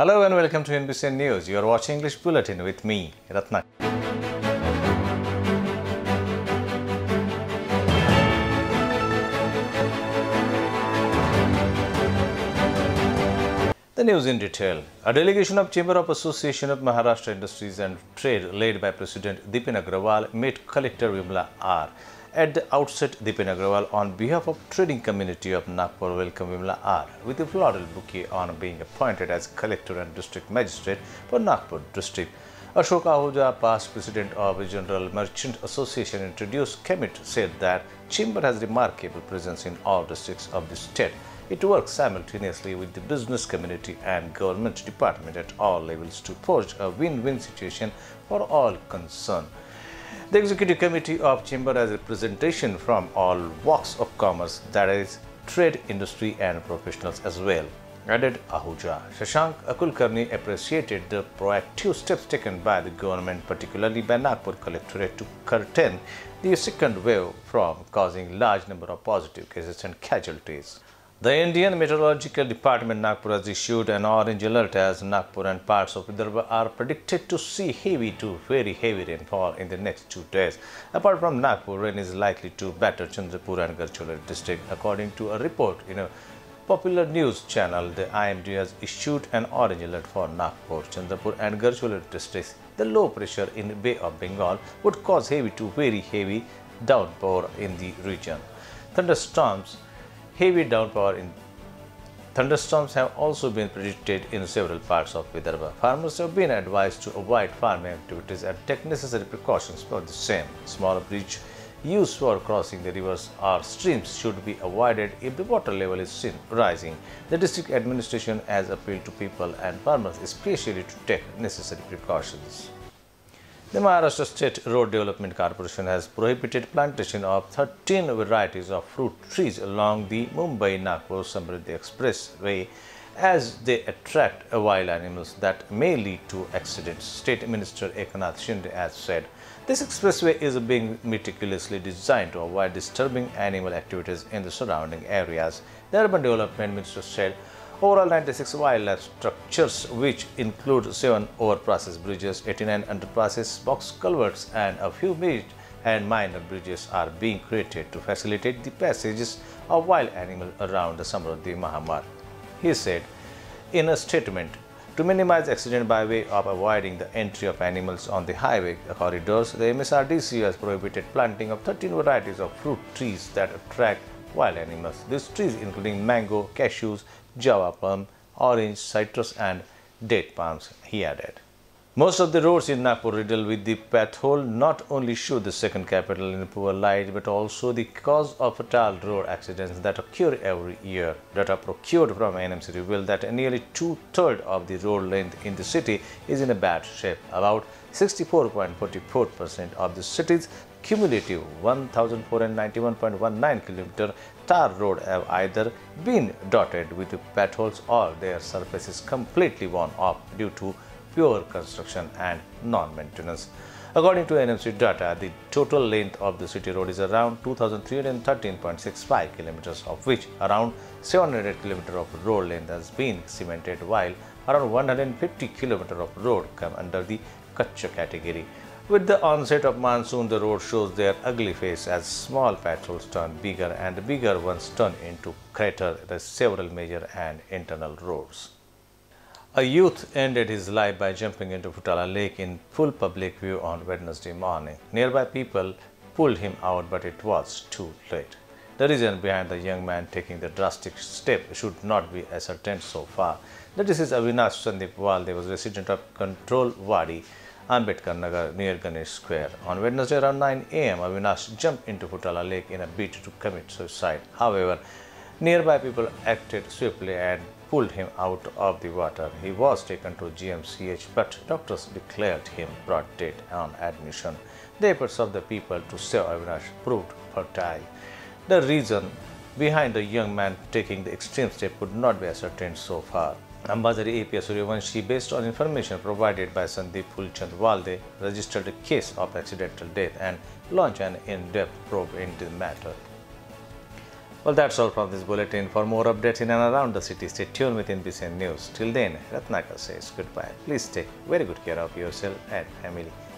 Hello and welcome to INBCN News. You are watching English Bulletin with me, Ratna. The news in detail. A delegation of Chamber of Association of Maharashtra Industries and Trade led by President Dipen Agrawal met Collector Vimla R. At the outset, Dipen Agrawal, on behalf of trading community of Nagpur, welcomed Vimla R with a floral bouquet on being appointed as collector and district magistrate for Nagpur district. Ashok Ahuja, past president of the General Merchant Association, introduced Kemet, said that Chamber has remarkable presence in all districts of the state. It works simultaneously with the business community and government department at all levels to forge a win-win situation for all concerned. The Executive Committee of Chamber has representation from all walks of commerce, that is, trade, industry and professionals as well, added Ahuja. Shashank Akulkarni appreciated the proactive steps taken by the government, particularly by Nagpur Collectorate, to curtail the second wave from causing large number of positive cases and casualties. The Indian Meteorological Department Nagpur has issued an orange alert as Nagpur and parts of Vidarbha are predicted to see heavy to very heavy rainfall in the next 2 days. Apart from Nagpur, rain is likely to batter Chandrapur and Gadchiroli district. According to a report in a popular news channel, the IMD has issued an orange alert for Nagpur, Chandrapur and Gadchiroli districts. The low pressure in the Bay of Bengal would cause heavy to very heavy downpour in the region. Thunderstorms have also been predicted in several parts of Vidarbha. Farmers have been advised to avoid farming activities and take necessary precautions for the same. Small bridge used for crossing the rivers or streams should be avoided if the water level is seen rising. The district administration has appealed to people and farmers especially to take necessary precautions. The Maharashtra State Road Development Corporation has prohibited plantation of 13 varieties of fruit trees along the Mumbai Nagpur Samarit Expressway as they attract wild animals that may lead to accidents. State Minister Ekanath Shinde has said, "This expressway is being meticulously designed to avoid disturbing animal activities in the surrounding areas." The Urban Development Minister said, overall, 96 wildlife structures, which include 7 overpasses bridges, 89 underpasses, box culverts, and a few mid and minor bridges, are being created to facilitate the passages of wild animals around the Samaraldi Mahamar. He said in a statement, to minimize accident by way of avoiding the entry of animals on the highway corridors, the MSRDC has prohibited planting of 13 varieties of fruit trees that attract wild animals. These trees, including mango, cashews, Java palm, orange, citrus and date palms, he added. Most of the roads in Nagpur riddled with the pothole not only show the second capital in poor light but also the cause of fatal road accidents that occur every year. Data procured from NMC reveal that nearly 2/3 of the road length in the city is in a bad shape. About 64.44% of the city's cumulative 1,491.19 km tar road have either been dotted with potholes or their surface is completely worn off due to poor construction and non-maintenance. According to NMC data, the total length of the city road is around 2,313.65 km, of which around 700 km of road length has been cemented while around 150 km of road come under the Kachcha category. With the onset of monsoon, the road shows their ugly face as small potholes turn bigger and the bigger ones turn into craters. There are several major and internal roads. A youth ended his life by jumping into Futala Lake in full public view on Wednesday morning. Nearby people pulled him out, but it was too late. The reason behind the young man taking the drastic step should not be ascertained so far. The deceased Avinash Sandeep Walde was a resident of Control Wadi, Ambedkarnagar, near Ganesh Square. On Wednesday around 9 a.m., Avinash jumped into Futala Lake in a bid to commit suicide. However, nearby people acted swiftly and pulled him out of the water. He was taken to GMCH, but doctors declared him brain dead on admission. The efforts of the people to save Avinash proved futile. The reason behind the young man taking the extreme step could not be ascertained so far. Ambazari APS based on information provided by Sandeep Pulchandwalde, registered a case of accidental death and launched an in-depth probe into the matter. Well, that's all from this bulletin. For more updates in and around the city, stay tuned with INBCN News. Till then, Ratnakar says goodbye. Please take very good care of yourself and family.